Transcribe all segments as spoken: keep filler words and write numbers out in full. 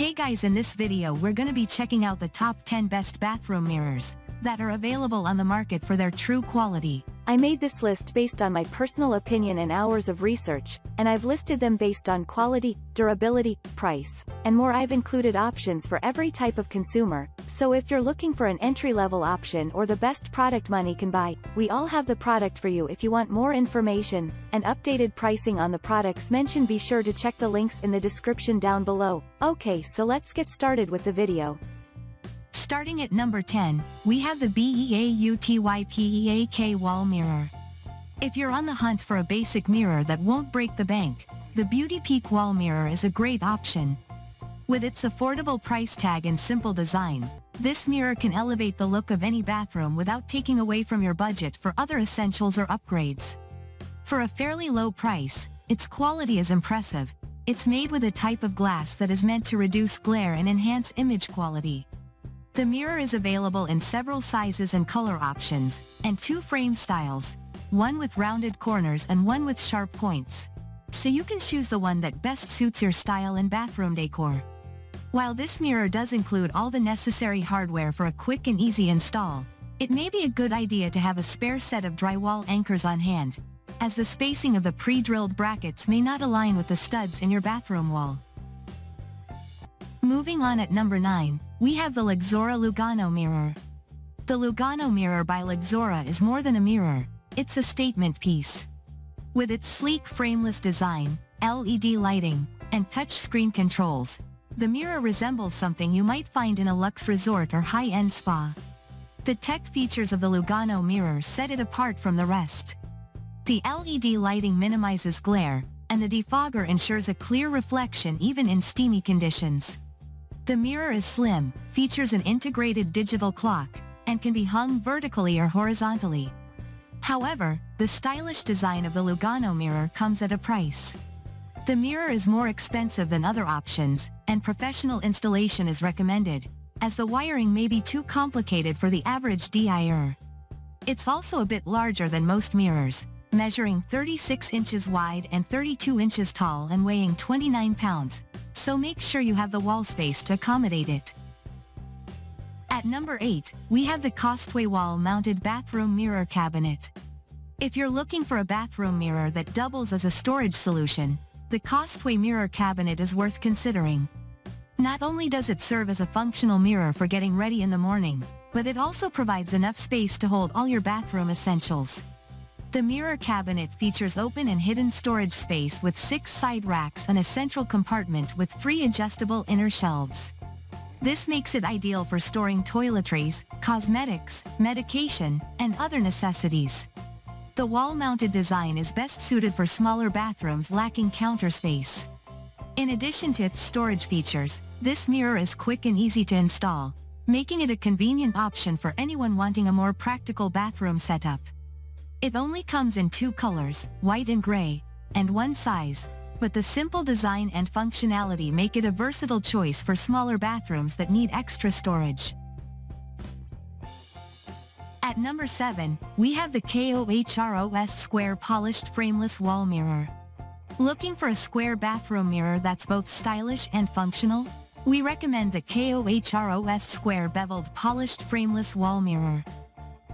Hey guys, in this video we're gonna be checking out the top ten best bathroom mirrors that are available on the market for their true quality. I made this list based on my personal opinion and hours of research, and I've listed them based on quality, durability, price, and more. I've included options for every type of consumer, so if you're looking for an entry-level option or the best product money can buy, we all have the product for you. If you want more information and updated pricing on the products mentioned, be sure to check the links in the description down below. Okay, so let's get started with the video. Starting at number ten, we have the BEAUTYPEAK wall mirror. If you're on the hunt for a basic mirror that won't break the bank, the BEAUTYPEAK wall mirror is a great option. With its affordable price tag and simple design, this mirror can elevate the look of any bathroom without taking away from your budget for other essentials or upgrades. For a fairly low price, its quality is impressive. It's made with a type of glass that is meant to reduce glare and enhance image quality. The mirror is available in several sizes and color options, and two frame styles, one with rounded corners and one with sharp points. So you can choose the one that best suits your style and bathroom decor. While this mirror does include all the necessary hardware for a quick and easy install, it may be a good idea to have a spare set of drywall anchors on hand, as the spacing of the pre-drilled brackets may not align with the studs in your bathroom wall. Moving on, at number nine, we have the Lexora Lugano mirror. The Lugano mirror by Lexora is more than a mirror, it's a statement piece. With its sleek frameless design, L E D lighting, and touchscreen controls, the mirror resembles something you might find in a luxe resort or high-end spa. The tech features of the Lugano mirror set it apart from the rest. The L E D lighting minimizes glare, and the defogger ensures a clear reflection even in steamy conditions. The mirror is slim, features an integrated digital clock, and can be hung vertically or horizontally. However, the stylish design of the Lugano mirror comes at a price. The mirror is more expensive than other options, and professional installation is recommended, as the wiring may be too complicated for the average D I Y er. It's also a bit larger than most mirrors, measuring thirty-six inches wide and thirty-two inches tall and weighing twenty-nine pounds. So make sure you have the wall space to accommodate it. At number eight, we have the Costway wall-mounted bathroom mirror cabinet. If you're looking for a bathroom mirror that doubles as a storage solution, the Costway mirror cabinet is worth considering. Not only does it serve as a functional mirror for getting ready in the morning, but it also provides enough space to hold all your bathroom essentials. The mirror cabinet features open and hidden storage space with six side racks and a central compartment with three adjustable inner shelves. This makes it ideal for storing toiletries, cosmetics, medication, and other necessities. The wall-mounted design is best suited for smaller bathrooms lacking counter space. In addition to its storage features, this mirror is quick and easy to install, making it a convenient option for anyone wanting a more practical bathroom setup. It only comes in two colors, white and gray, and one size, but the simple design and functionality make it a versatile choice for smaller bathrooms that need extra storage. At number seven, we have the KOHROS square polished frameless wall mirror. Looking for a square bathroom mirror that's both stylish and functional? We recommend the KOHROS square beveled polished frameless wall mirror.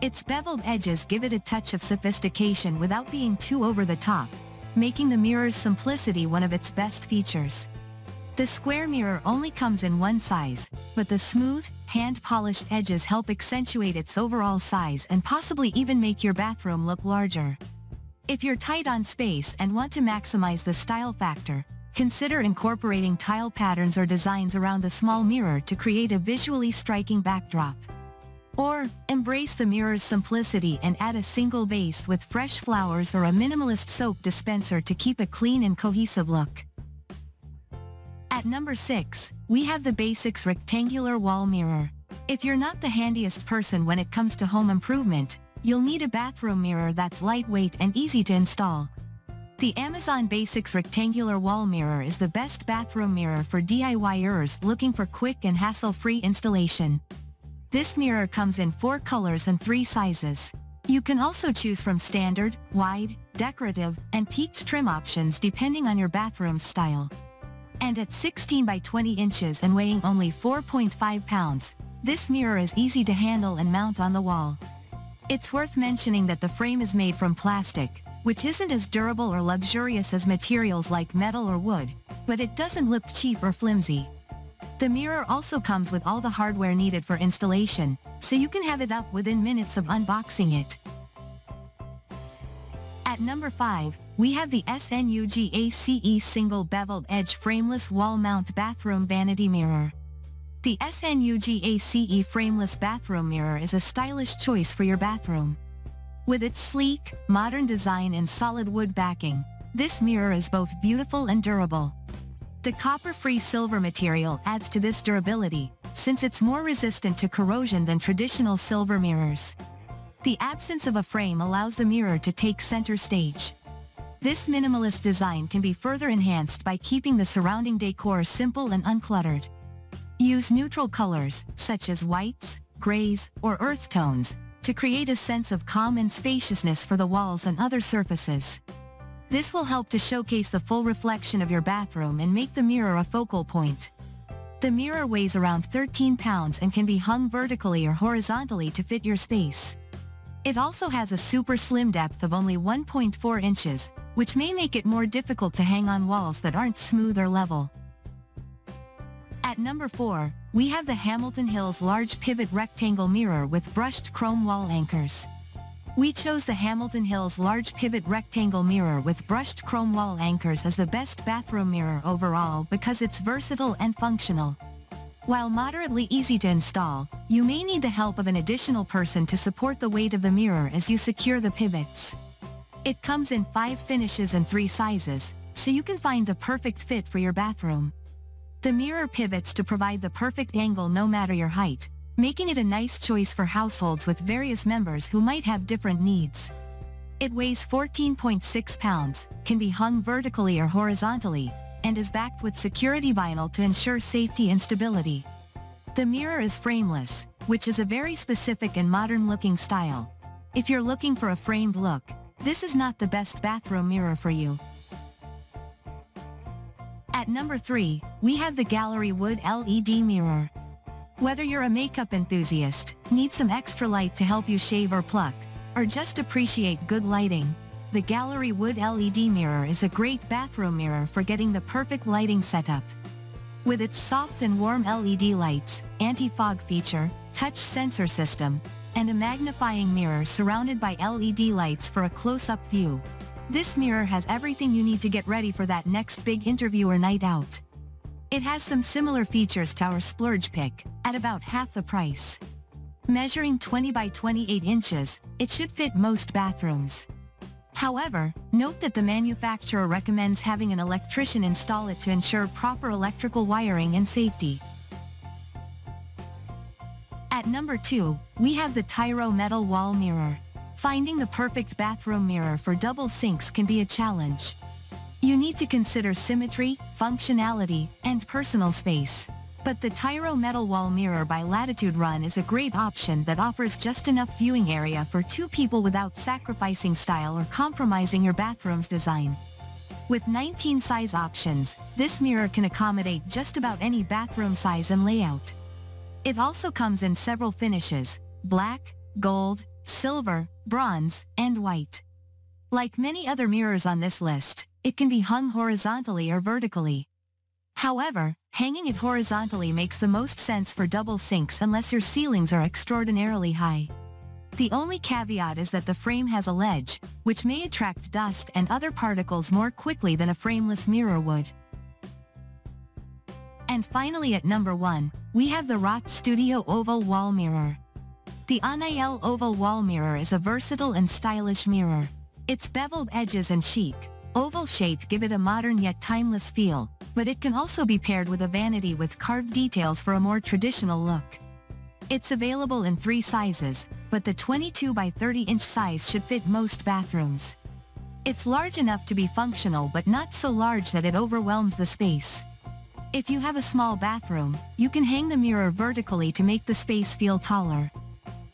Its beveled edges give it a touch of sophistication without being too over the top, making the mirror's simplicity one of its best features. The square mirror only comes in one size, but the smooth, hand-polished edges help accentuate its overall size and possibly even make your bathroom look larger. If you're tight on space and want to maximize the style factor, consider incorporating tile patterns or designs around the small mirror to create a visually striking backdrop. Or, embrace the mirror's simplicity and add a single vase with fresh flowers or a minimalist soap dispenser to keep a clean and cohesive look. At number six, we have the Basics rectangular wall mirror. If you're not the handiest person when it comes to home improvement, you'll need a bathroom mirror that's lightweight and easy to install. The Amazon Basics rectangular wall mirror is the best bathroom mirror for D I Y ers looking for quick and hassle-free installation. This mirror comes in four colors and three sizes. You can also choose from standard, wide, decorative, and peaked trim options depending on your bathroom style. And at sixteen by twenty inches and weighing only four point five pounds, this mirror is easy to handle and mount on the wall. It's worth mentioning that the frame is made from plastic, which isn't as durable or luxurious as materials like metal or wood, but it doesn't look cheap or flimsy. The mirror also comes with all the hardware needed for installation, so you can have it up within minutes of unboxing it. At number five, we have the SNUGACE Single Beveled Edge Frameless Wall Mount Bathroom Vanity Mirror. The SNUGACE Frameless Bathroom Mirror is a stylish choice for your bathroom. With its sleek, modern design and solid wood backing, this mirror is both beautiful and durable. The copper-free silver material adds to this durability, since it's more resistant to corrosion than traditional silver mirrors. The absence of a frame allows the mirror to take center stage. This minimalist design can be further enhanced by keeping the surrounding decor simple and uncluttered. Use neutral colors, such as whites, grays, or earth tones, to create a sense of calm and spaciousness for the walls and other surfaces. This will help to showcase the full reflection of your bathroom and make the mirror a focal point. The mirror weighs around thirteen pounds and can be hung vertically or horizontally to fit your space. It also has a super slim depth of only one point four inches, which may make it more difficult to hang on walls that aren't smooth or level. At number four, we have the Hamilton Hills Large Pivot Rectangle Mirror with Brushed Chrome Wall Anchors. We chose the Hamilton Hills Large Pivot Rectangle Mirror with Brushed Chrome Wall Anchors as the best bathroom mirror overall because it's versatile and functional. While moderately easy to install, you may need the help of an additional person to support the weight of the mirror as you secure the pivots. It comes in five finishes and three sizes, so you can find the perfect fit for your bathroom. The mirror pivots to provide the perfect angle no matter your height, making it a nice choice for households with various members who might have different needs. It weighs fourteen point six pounds, can be hung vertically or horizontally, and is backed with security vinyl to ensure safety and stability. The mirror is frameless, which is a very specific and modern-looking style. If you're looking for a framed look, this is not the best bathroom mirror for you. At number three, we have the Gallery Wood L E D Mirror. Whether you're a makeup enthusiast, need some extra light to help you shave or pluck, or just appreciate good lighting, the Gallery Wood L E D mirror is a great bathroom mirror for getting the perfect lighting setup. With its soft and warm L E D lights, anti-fog feature, touch sensor system, and a magnifying mirror surrounded by L E D lights for a close-up view, this mirror has everything you need to get ready for that next big interview or night out. It has some similar features to our splurge pick, at about half the price. Measuring twenty by twenty-eight inches, it should fit most bathrooms. However, note that the manufacturer recommends having an electrician install it to ensure proper electrical wiring and safety. At number two, we have the Tyro Metal Wall Mirror. Finding the perfect bathroom mirror for double sinks can be a challenge. You need to consider symmetry, functionality, and personal space. But the Tyro Metal Wall Mirror by Latitude Run is a great option that offers just enough viewing area for two people without sacrificing style or compromising your bathroom's design. With nineteen size options, this mirror can accommodate just about any bathroom size and layout. It also comes in several finishes: black, gold, silver, bronze, and white. Like many other mirrors on this list, it can be hung horizontally or vertically. However, hanging it horizontally makes the most sense for double sinks unless your ceilings are extraordinarily high. The only caveat is that the frame has a ledge, which may attract dust and other particles more quickly than a frameless mirror would. And finally, at number one, we have the Wrought Studio Oval Wall Mirror. The Anayel Oval Wall Mirror is a versatile and stylish mirror. Its beveled edges and chic, oval shape give it a modern yet timeless feel, but it can also be paired with a vanity with carved details for a more traditional look. It's available in three sizes, but the twenty-two by thirty inch size should fit most bathrooms. It's large enough to be functional but not so large that it overwhelms the space. If you have a small bathroom, you can hang the mirror vertically to make the space feel taller.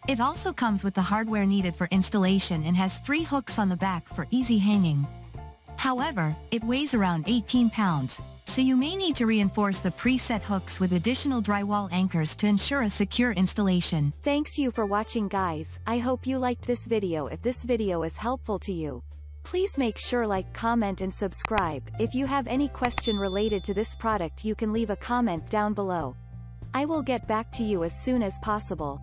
It also comes with the hardware needed for installation and has three hooks on the back for easy hanging. However, it weighs around eighteen pounds, so you may need to reinforce the preset hooks with additional drywall anchors to ensure a secure installation. Thanks you for watching, guys. I hope you liked this video. If this video is helpful to you, please make sure like, comment and subscribe. If you have any question related to this product, you can leave a comment down below. I will get back to you as soon as possible.